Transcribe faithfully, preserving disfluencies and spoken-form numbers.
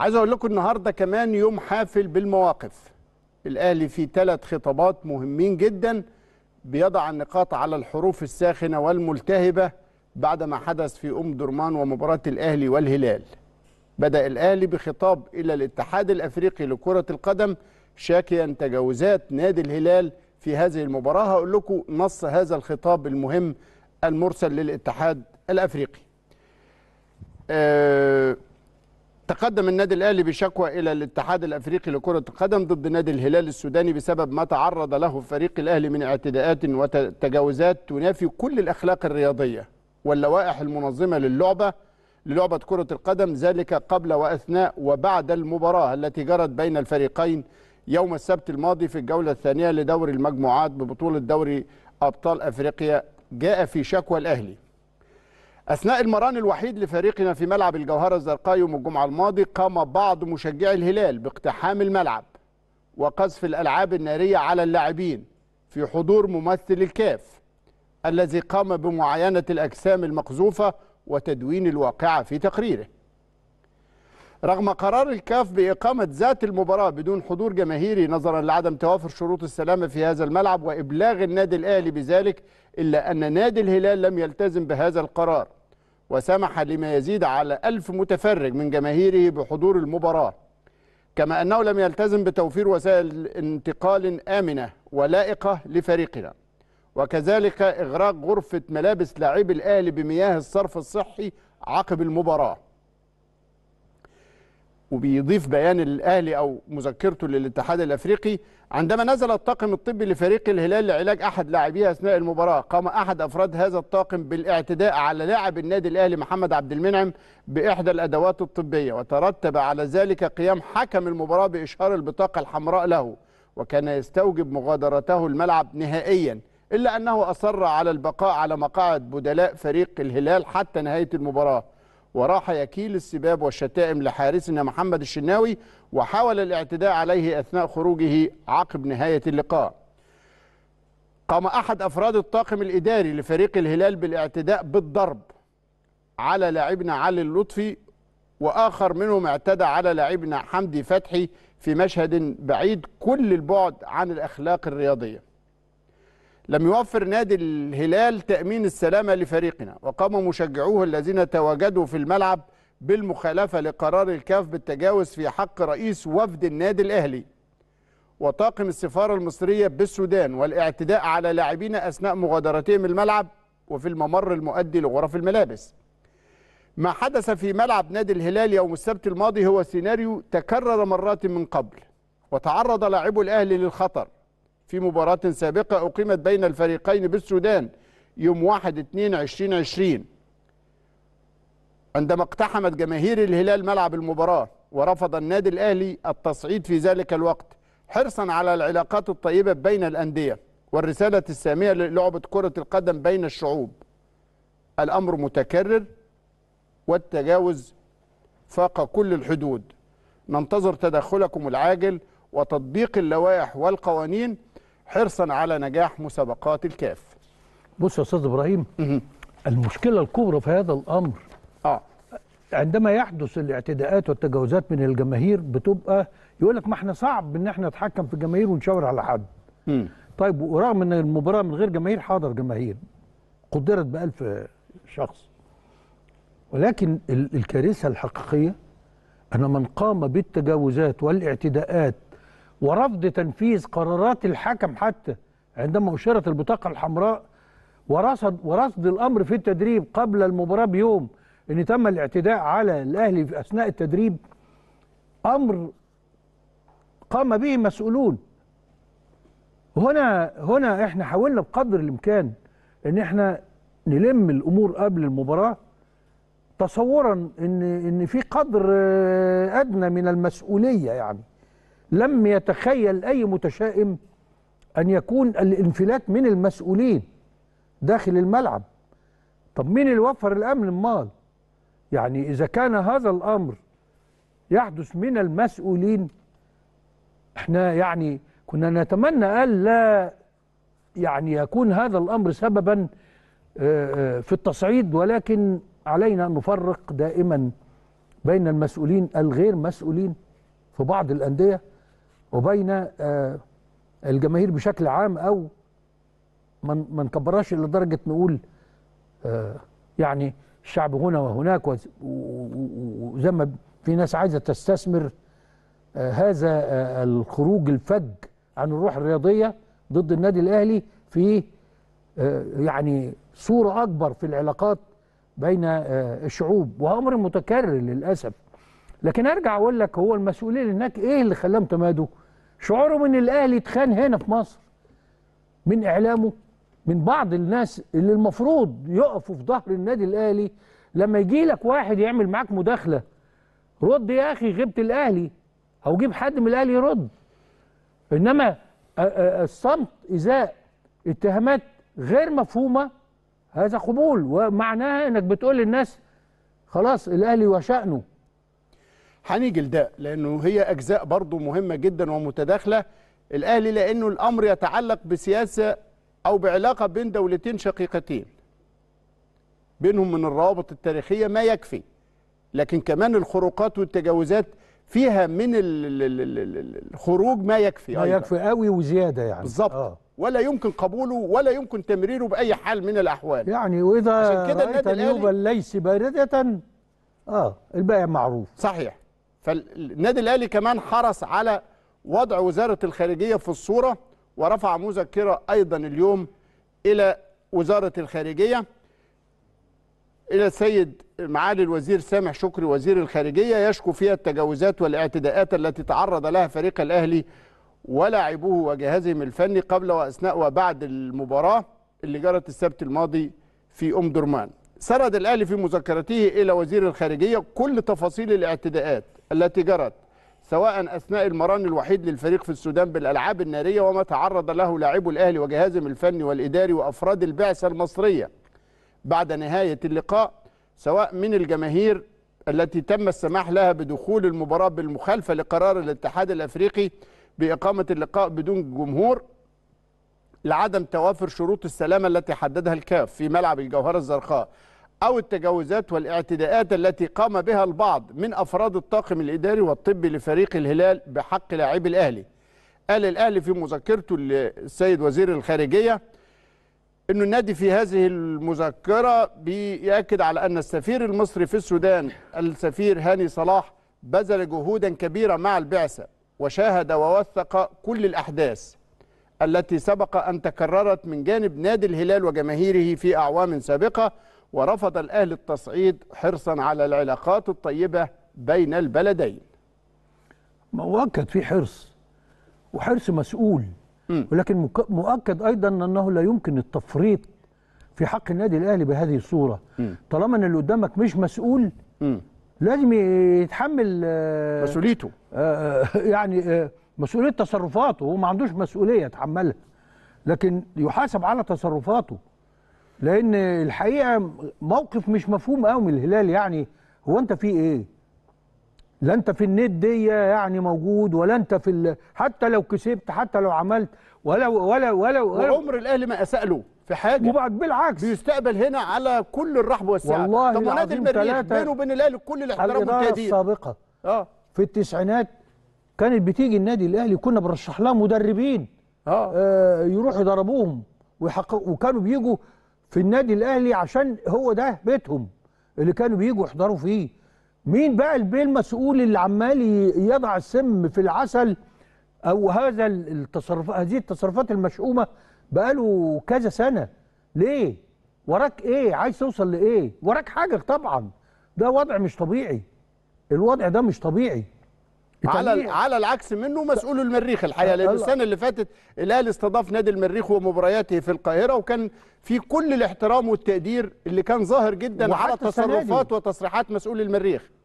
عايز اقول لكم النهارده كمان يوم حافل بالمواقف. الاهلي فيه ثلاث خطابات مهمين جدا بيضع النقاط على الحروف الساخنه والملتهبه بعد ما حدث في ام درمان ومباراه الاهلي والهلال. بدأ الاهلي بخطاب الى الاتحاد الافريقي لكرة القدم شاكيا تجاوزات نادي الهلال في هذه المباراه. هقول لكم نص هذا الخطاب المهم المرسل للاتحاد الافريقي. أه تقدم النادي الأهلي بشكوى إلى الاتحاد الأفريقي لكرة القدم ضد نادي الهلال السوداني بسبب ما تعرض له فريق الأهلي من اعتداءات وتجاوزات تنافي كل الأخلاق الرياضية واللوائح المنظمة للعبة للعبة كرة القدم، ذلك قبل وأثناء وبعد المباراة التي جرت بين الفريقين يوم السبت الماضي في الجولة الثانية لدوري المجموعات ببطولة دوري أبطال أفريقيا. جاء في شكوى الأهلي: أثناء المران الوحيد لفريقنا في ملعب الجوهرة الزرقاء يوم الجمعة الماضي قام بعض مشجعي الهلال باقتحام الملعب وقذف الألعاب النارية على اللاعبين في حضور ممثل الكاف الذي قام بمعاينة الأجسام المقذوفة وتدوين الواقعة في تقريره. رغم قرار الكاف بإقامة ذات المباراة بدون حضور جماهيري نظرا لعدم توافر شروط السلامة في هذا الملعب وإبلاغ النادي الأهلي بذلك، إلا أن نادي الهلال لم يلتزم بهذا القرار وسمح لما يزيد على ألف متفرج من جماهيره بحضور المباراة، كما أنه لم يلتزم بتوفير وسائل انتقال آمنة ولائقة لفريقنا، وكذلك إغراق غرفة ملابس لاعبي الأهلي بمياه الصرف الصحي عقب المباراة. وبيضيف بيان الأهلي أو مذكرته للاتحاد الأفريقي: عندما نزل الطاقم الطبي لفريق الهلال لعلاج أحد لاعبيه أثناء المباراة، قام أحد أفراد هذا الطاقم بالاعتداء على لاعب النادي الأهلي محمد عبد المنعم بإحدى الأدوات الطبية، وترتب على ذلك قيام حكم المباراة بإشهار البطاقة الحمراء له، وكان يستوجب مغادرته الملعب نهائيا، إلا أنه أصر على البقاء على مقاعد بدلاء فريق الهلال حتى نهاية المباراة، وراح يكيل السباب والشتائم لحارسنا محمد الشناوي وحاول الاعتداء عليه أثناء خروجه عقب نهاية اللقاء. قام أحد أفراد الطاقم الإداري لفريق الهلال بالاعتداء بالضرب على لاعبنا علي اللطفي، وآخر منهم اعتدى على لاعبنا حمدي فتحي في مشهد بعيد كل البعد عن الأخلاق الرياضية. لم يوفر نادي الهلال تأمين السلامة لفريقنا، وقام مشجعوه الذين تواجدوا في الملعب بالمخالفة لقرار الكاف بالتجاوز في حق رئيس وفد النادي الأهلي وطاقم السفارة المصرية بالسودان والاعتداء على لاعبين أثناء مغادرتهم الملعب وفي الممر المؤدي لغرف الملابس. ما حدث في ملعب نادي الهلال يوم السبت الماضي هو سيناريو تكرر مرات من قبل، وتعرض لاعبو الأهلي للخطر في مباراة سابقة أقيمت بين الفريقين بالسودان يوم واحد اثنين ألفين وعشرين عندما اقتحمت جماهير الهلال ملعب المباراة، ورفض النادي الأهلي التصعيد في ذلك الوقت حرصا على العلاقات الطيبة بين الأندية والرسالة السامية للعبة كرة القدم بين الشعوب. الأمر متكرر والتجاوز فاق كل الحدود. ننتظر تدخلكم العاجل وتطبيق اللوائح والقوانين حرصا على نجاح مسابقات الكاف. بص يا استاذ ابراهيم، المشكله الكبرى في هذا الامر اه عندما يحدث الاعتداءات والتجاوزات من الجماهير بتبقى يقول لك ما احنا صعب ان احنا نتحكم في الجماهير ونشاور على حد. مم. طيب، ورغم ان المباراه من غير جماهير حاضر جماهير قدرت ب ألف شخص، ولكن الكارثه الحقيقيه ان من قام بالتجاوزات والاعتداءات ورفض تنفيذ قرارات الحكم حتى عندما أشرت البطاقة الحمراء، ورصد ورصد الأمر في التدريب قبل المباراة بيوم إن تم الاعتداء على الأهلي في أثناء التدريب، أمر قام به مسؤولون. هنا هنا إحنا حاولنا بقدر الإمكان إن إحنا نلم الأمور قبل المباراة، تصورا إن إن في قدر أدنى من المسؤولية. يعني لم يتخيل أي متشائم أن يكون الانفلات من المسؤولين داخل الملعب. طب مين اللي وفر الأمن؟ امال يعني إذا كان هذا الأمر يحدث من المسؤولين، احنا يعني كنا نتمنى ألا يعني يكون هذا الأمر سببا في التصعيد، ولكن علينا أن نفرق دائما بين المسؤولين الغير مسؤولين في بعض الأندية وبين الجماهير بشكل عام، أو ما نكبرهاش إلى درجة نقول يعني الشعب هنا وهناك، وزي ما في ناس عايزة تستثمر هذا الخروج الفج عن الروح الرياضية ضد النادي الأهلي في يعني صورة أكبر في العلاقات بين الشعوب، وأمر متكرر للأسف. لكن أرجع أقول لك، هو المسؤولين هناك إيه اللي خلاهم تمادوا؟ شعورهم إن الأهلي اتخان هنا في مصر من إعلامه، من بعض الناس اللي المفروض يقفوا في ظهر النادي الأهلي. لما يجي لك واحد يعمل معاك مداخلة، رد يا أخي غبت الأهلي، أو جيب حد من الأهلي يرد. إنما الصمت إزاء اتهامات غير مفهومة، هذا قبول، ومعناها انك بتقول للناس خلاص الاهلي وشأنه. هنيجي لده لانه هي اجزاء برضو مهمه جدا ومتداخله. الاهلي لانه الامر يتعلق بسياسه او بعلاقه بين دولتين شقيقتين بينهم من الروابط التاريخيه ما يكفي، لكن كمان الخروقات والتجاوزات فيها من الخروج ما يكفي، ما أيضا. يكفي قوي وزياده يعني بالظبط. آه. ولا يمكن قبوله ولا يمكن تمريره بأي حال من الأحوال يعني. وإذا رأيت اليوم ليس باردة آه الباقي معروف. صحيح. فالنادي الأهلي كمان حرص على وضع وزارة الخارجية في الصورة، ورفع مذكرة أيضا اليوم إلى وزارة الخارجية، إلى السيد معالي الوزير سامح شكري وزير الخارجية، يشكو فيها التجاوزات والاعتداءات التي تعرض لها فريق الأهلي ولاعبوه وجهازهم الفني قبل وأثناء وبعد المباراة اللي جرت السبت الماضي في أم درمان. سرد الأهلي في مذكرته إلى وزير الخارجية كل تفاصيل الاعتداءات التي جرت سواء أثناء المران الوحيد للفريق في السودان بالألعاب النارية، وما تعرض له لاعبو الأهلي وجهازهم الفني والإداري وأفراد البعثة المصرية بعد نهاية اللقاء، سواء من الجماهير التي تم السماح لها بدخول المباراة بالمخالفة لقرار الاتحاد الأفريقي بإقامة اللقاء بدون جمهور لعدم توافر شروط السلامة التي حددها الكاف في ملعب الجوهرة الزرقاء، أو التجاوزات والاعتداءات التي قام بها البعض من أفراد الطاقم الإداري والطبي لفريق الهلال بحق لاعبي الأهلي. قال الأهلي في مذكرته للسيد وزير الخارجية أن النادي في هذه المذكرة بيأكد على أن السفير المصري في السودان السفير هاني صلاح بذل جهودا كبيرة مع البعثة وشاهد ووثق كل الأحداث التي سبق أن تكررت من جانب نادي الهلال وجماهيره في أعوام سابقة، ورفض الأهلي التصعيد حرصا على العلاقات الطيبة بين البلدين. مؤكد في حرص، وحرص مسؤول، ولكن مؤكد أيضا أنه لا يمكن التفريط في حق النادي الأهلي بهذه الصورة. م. طالما أن اللي قدامك مش مسؤول م. لازم يتحمل مسؤوليته، يعني مسؤولية تصرفاته. هو ما عندوش مسؤولية يتحملها، لكن يحاسب على تصرفاته. لأن الحقيقة موقف مش مفهوم قوي من الهلال. يعني هو أنت في إيه؟ لا أنت في النت دي يعني موجود، ولا أنت في ال... حتى لو كسبت، حتى لو عملت، ولا ولا ولا وعمر الأهلي ما أسأله في حاجه، وبعد بالعكس بيستقبل هنا على كل الرحب والسعه. والله طب نادي المريخ بينه وبين الاهلي كل الاحترام والتقدير. السابقه اه في التسعينات كانت بتيجي النادي الاهلي، كنا بنرشح لها مدربين اه, آه يروحوا يضربوهم ويحققوا، وكانوا بيجوا في النادي الاهلي عشان هو ده بيتهم اللي كانوا بيجوا يحضروا فيه. مين بقى البيه المسؤول اللي عمال يضع السم في العسل، او هذا التصرفات، هذه التصرفات المشؤومه بقاله كذا سنة؟ ليه؟ وراك ايه؟ عايز توصل لايه؟ وراك حاجة طبعا. ده وضع مش طبيعي، الوضع ده مش طبيعي. على على العكس منه مسؤول المريخ الحقيقة، لأن السنة اللي فاتت الأهلي استضاف نادي المريخ ومبارياته في القاهرة، وكان في كل الاحترام والتقدير اللي كان ظاهر جدا على تصرفات وتصريحات مسؤول المريخ.